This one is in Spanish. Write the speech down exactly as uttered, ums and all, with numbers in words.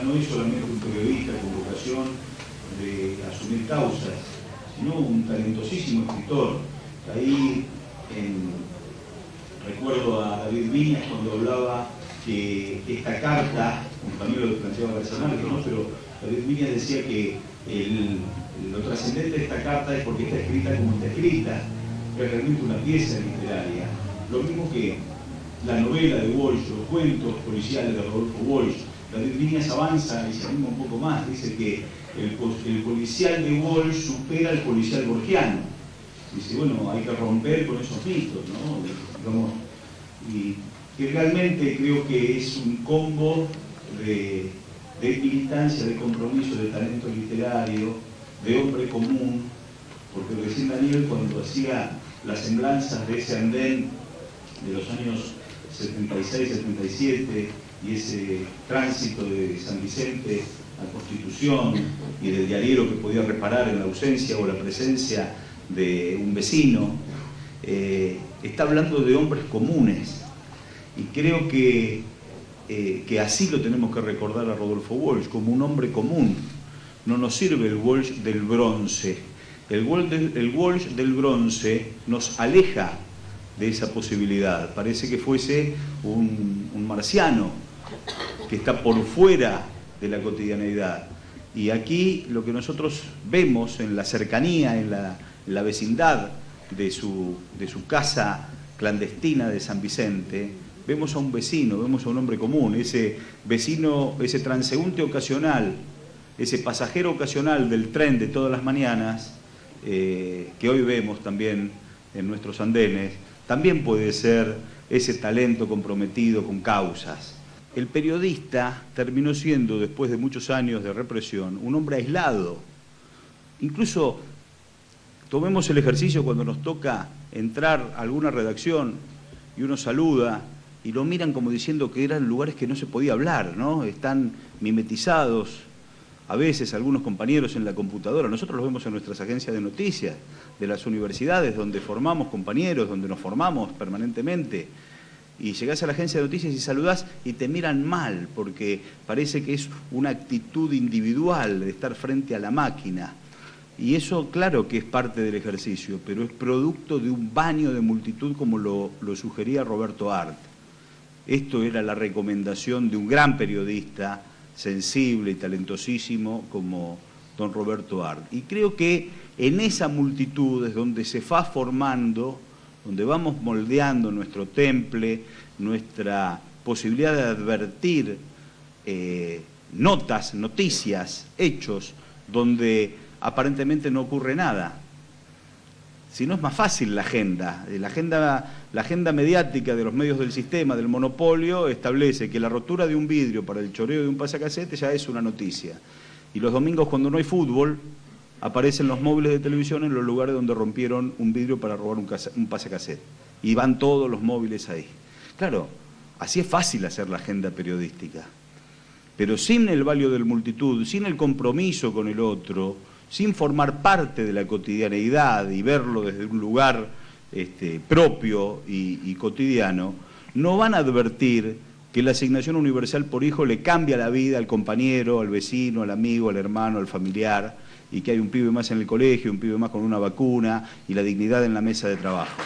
acá no es solamente un periodista con vocación de asumir causas, sino un talentosísimo escritor. Ahí en, recuerdo a David Viñas cuando hablaba que esta carta, compañero de planteaba García, ¿no? Pero David Viñas decía que el, lo trascendente de esta carta es porque está escrita como está escrita, que es realmente una pieza literaria. Lo mismo que la novela de Walsh, los cuentos policiales de Rodolfo Walsh. David Viñas avanza y se anima un poco más, dice que el, el policial de Walsh supera al policial borgiano. Dice, bueno, hay que romper con esos mitos, ¿no? Digamos, y que realmente creo que es un combo de, de militancia, de compromiso, de talento literario, de hombre común, porque recién Daniel, cuando hacía las semblanzas de ese andén de los años setenta y seis, setenta y siete, y ese tránsito de San Vicente a Constitución y del diario que podía reparar en la ausencia o la presencia de un vecino, eh, está hablando de hombres comunes, y creo que, eh, que así lo tenemos que recordar a Rodolfo Walsh, como un hombre común. No nos sirve el Walsh del bronce, el Walsh del, el Walsh del bronce nos aleja de esa posibilidad, parece que fuese un, un marciano que está por fuera de la cotidianeidad. Y aquí lo que nosotros vemos en la cercanía, en la, en la vecindad de su, de su casa clandestina de San Vicente, vemos a un vecino, vemos a un hombre común, ese vecino, ese transeúnte ocasional, ese pasajero ocasional del tren de todas las mañanas, eh, que hoy vemos también en nuestros andenes, también puede ser ese talento comprometido con causas. El periodista terminó siendo, después de muchos años de represión, un hombre aislado. Incluso, tomemos el ejercicio cuando nos toca entrar a alguna redacción y uno saluda y lo miran como diciendo que eran lugares que no se podía hablar, ¿no? Están mimetizados. A veces algunos compañeros en la computadora, nosotros los vemos en nuestras agencias de noticias, de las universidades donde formamos compañeros, donde nos formamos permanentemente, y llegás a la agencia de noticias y saludás y te miran mal, porque parece que es una actitud individual de estar frente a la máquina. Y eso claro que es parte del ejercicio, pero es producto de un baño de multitud como lo, lo sugería Roberto Arlt. Esto era la recomendación de un gran periodista, sensible y talentosísimo como don Roberto Arlt. Y creo que en esa multitud es donde se va formando, donde vamos moldeando nuestro temple, nuestra posibilidad de advertir eh, notas, noticias, hechos, donde aparentemente no ocurre nada. Si no es más fácil la agenda, la agenda, la agenda mediática de los medios del sistema, del monopolio, establece que la rotura de un vidrio para el choreo de un pasacasete ya es una noticia. Y los domingos cuando no hay fútbol, aparecen los móviles de televisión en los lugares donde rompieron un vidrio para robar un, casa, un pasacasete. Y van todos los móviles ahí. Claro, así es fácil hacer la agenda periodística. Pero sin el valor de la multitud, sin el compromiso con el otro, sin formar parte de la cotidianeidad y verlo desde un lugar este, propio y, y cotidiano, no van a advertir que la asignación universal por hijo le cambia la vida al compañero, al vecino, al amigo, al hermano, al familiar, y que hay un pibe más en el colegio, un pibe más con una vacuna y la dignidad en la mesa de trabajo.